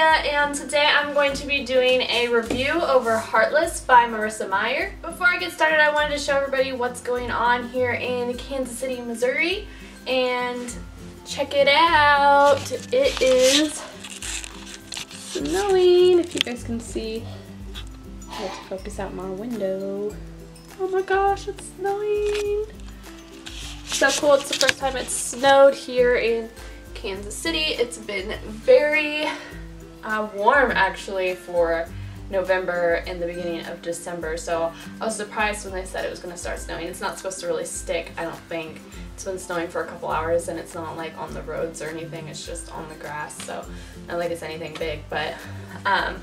Julia, and today I'm going to be doing a review over Heartless by Marissa Meyer. Before I get started, I wanted to show everybody what's going on here in Kansas City, Missouri, and check it out. It is snowing, if you guys can see. I have to focus out my window. Oh my gosh, it's snowing. So cool, it's the first time it's snowed here in Kansas City. It's been very warm actually for November and the beginning of December, so I was surprised when they said it was going to start snowing. It's not supposed to really stick, I don't think. It's been snowing for a couple hours and it's not like on the roads or anything, it's just on the grass, so I don't think it's anything big, but yeah.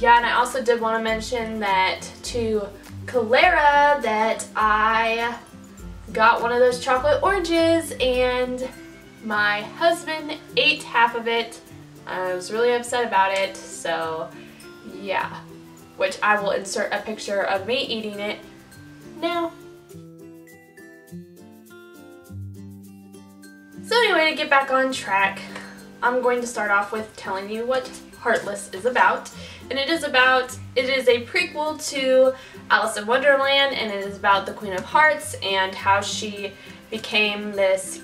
And I also did want to mention that to Clara that I got one of those chocolate oranges and my husband ate half of it. I was really upset about it, so yeah. Which I will insert a picture of me eating it now. So anyway, to get back on track, I'm going to start off with telling you what Heartless is about. And it is a prequel to Alice in Wonderland, and it is about the Queen of Hearts and how she became this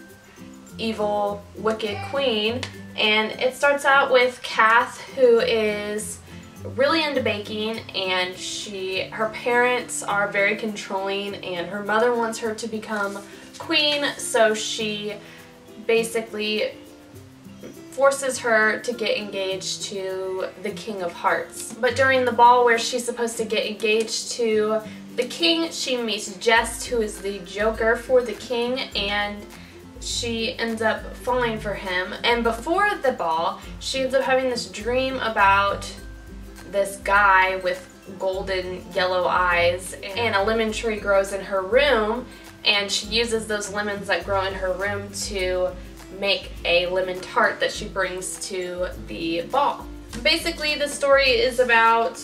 evil, wicked queen. And it starts out with Kath, who is really into baking, and her parents are very controlling, and her mother wants her to become queen, so she basically forces her to get engaged to the King of Hearts. But during the ball where she's supposed to get engaged to the king, she meets Jest, who is the joker for the king, and she ends up falling for him. And before the ball, she ends up having this dream about this guy with golden yellow eyes, and a lemon tree grows in her room, and she uses those lemons that grow in her room to make a lemon tart that she brings to the ball. Basically, the story is about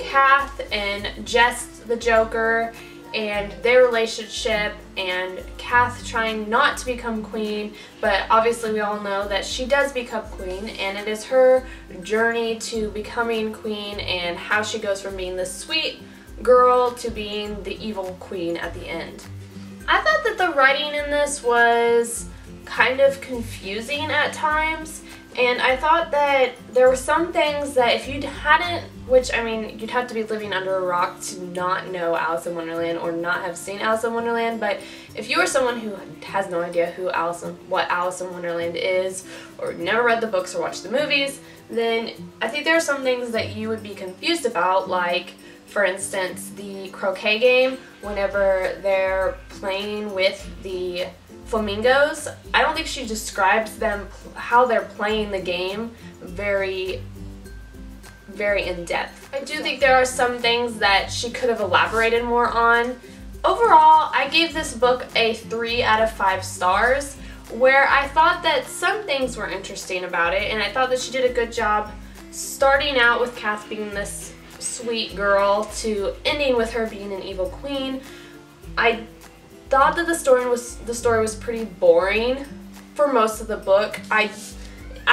Kath and Jest the Joker and their relationship, and Kath trying not to become queen, but obviously we all know that she does become queen, and it is her journey to becoming queen and how she goes from being the sweet girl to being the evil queen at the end. I thought that the writing in this was kind of confusing at times, and I thought that there were some things that if you hadn't, which I mean you'd have to be living under a rock to not know Alice in Wonderland or not have seen Alice in Wonderland, but if you are someone who has no idea what Alice in Wonderland is, or never read the books or watched the movies, then I think there are some things that you would be confused about, like for instance the croquet game, whenever they're playing with the flamingos. I don't think she describes them, how they're playing the game, very in depth. I do think there are some things that she could have elaborated more on. Overall, I gave this book a 3 out of 5 stars, where I thought that some things were interesting about it, and I thought that she did a good job starting out with Kath being this sweet girl to ending with her being an evil queen. I thought that the story was pretty boring for most of the book. I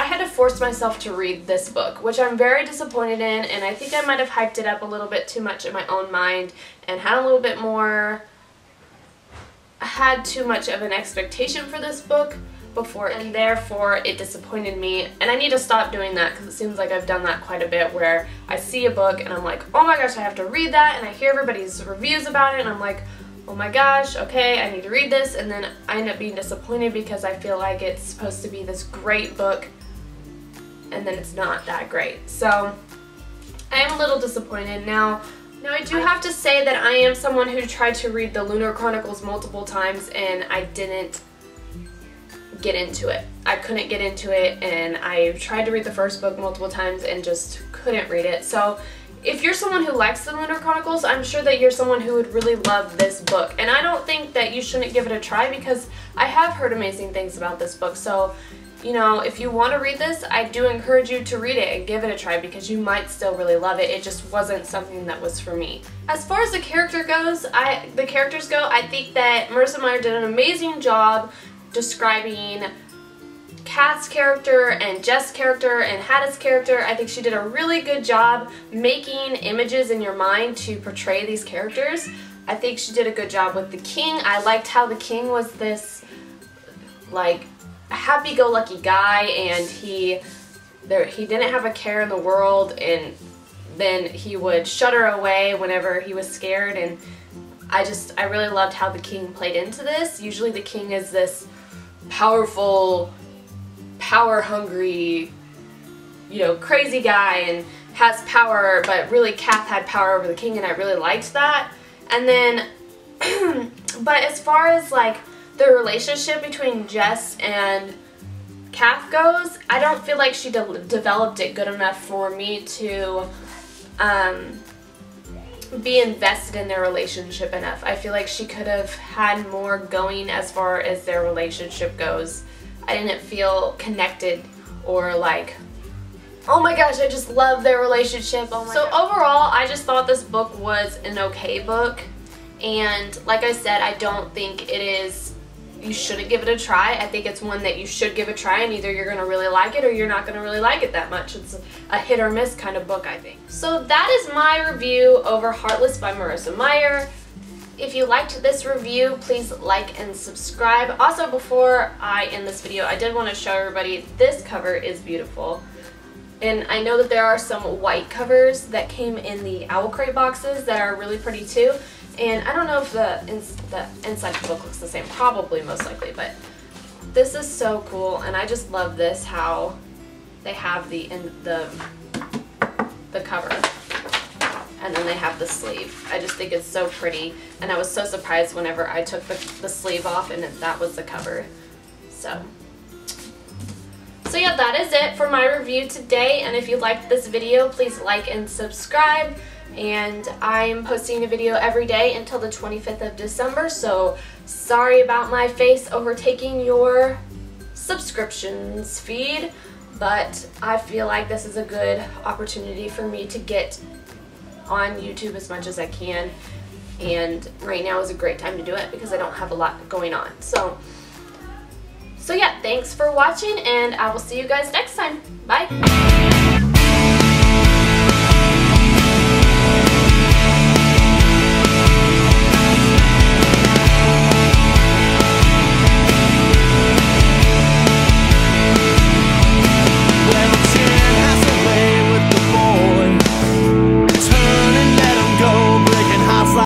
had to force myself to read this book, which I'm very disappointed in, and I think I might have hyped it up a little bit too much in my own mind and had too much of an expectation for this book before, and therefore it disappointed me, and I need to stop doing that because it seems like I've done that quite a bit, where I see a book and I'm like, oh my gosh, I have to read that, and I hear everybody's reviews about it and I'm like, oh my gosh, okay, I need to read this, and then I end up being disappointed because I feel like it's supposed to be this great book and then it's not that great. So I am a little disappointed. Now I do have to say that I am someone who tried to read the Lunar Chronicles multiple times and I didn't get into it. I couldn't get into it, and I tried to read the first book multiple times and just couldn't read it. So if you're someone who likes the Lunar Chronicles, I'm sure that you're someone who would really love this book. And I don't think that you shouldn't give it a try, because I have heard amazing things about this book. So, you know, if you want to read this, I do encourage you to read it and give it a try, because you might still really love it. It just wasn't something that was for me. As far as the character goes, I think that Marissa Meyer did an amazing job describing Kath's character and Jest's character and Hattie's character. I think she did a really good job making images in your mind to portray these characters. I think she did a good job with the king. I liked how the king was this, like, happy-go-lucky guy, and he didn't have a care in the world, and then he would shudder away whenever he was scared. And I really loved how the king played into this. Usually the king is this powerful, power-hungry, you know, crazy guy and has power, but really Kath had power over the king, and I really liked that. And then, but as far as like the relationship between Jess and Kath goes, I don't feel like she developed it good enough for me to be invested in their relationship enough. I feel like she could have had more going as far as their relationship goes. I didn't feel connected or like, oh my gosh, I just love their relationship. Oh my gosh. So overall, I just thought this book was an okay book. And like I said, I don't think it is, you shouldn't give it a try. I think it's one that you should give a try, and either you're going to really like it or you're not going to really like it that much. It's a hit or miss kind of book, I think. So that is my review over Heartless by Marissa Meyer. If you liked this review, please like and subscribe. Also, before I end this video, I did want to show everybody this cover is beautiful. And I know that there are some white covers that came in the Owlcrate boxes that are really pretty too. And I don't know if the inside of the book looks the same, probably most likely, but this is so cool, and I just love this, how they have the cover, and then they have the sleeve. I just think it's so pretty, and I was so surprised whenever I took the sleeve off and that was the cover. So yeah, that is it for my review today, and if you liked this video, please like and subscribe. And I'm posting a video every day until the 25th of December, so sorry about my face overtaking your subscriptions feed, but I feel like this is a good opportunity for me to get on YouTube as much as I can, and right now is a great time to do it because I don't have a lot going on. So yeah, thanks for watching, and I will see you guys next time. Bye!